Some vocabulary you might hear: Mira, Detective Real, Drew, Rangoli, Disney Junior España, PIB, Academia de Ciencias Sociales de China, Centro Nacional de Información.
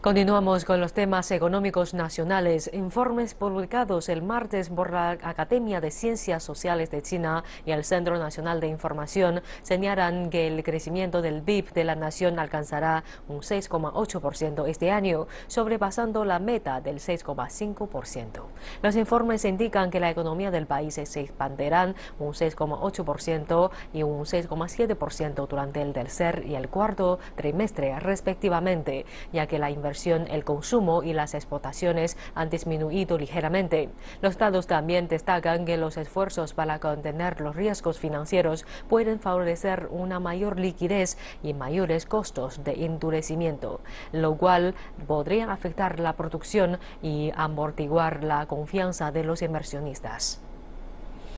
Continuamos con los temas económicos nacionales. Informes publicados el martes por la Academia de Ciencias Sociales de China y el Centro Nacional de Información señalan que el crecimiento del PIB de la nación alcanzará un 6,8% este año, sobrepasando la meta del 6,5%. Los informes indican que la economía del país se expandirán un 6,8% y un 6,7% durante el tercer y el cuarto trimestre, respectivamente, ya que la inversión, el consumo y las exportaciones han disminuido ligeramente. Los datos también destacan que los esfuerzos para contener los riesgos financieros pueden favorecer una mayor liquidez y mayores costos de endurecimiento, lo cual podría afectar la producción y amortiguar la confianza de los inversionistas.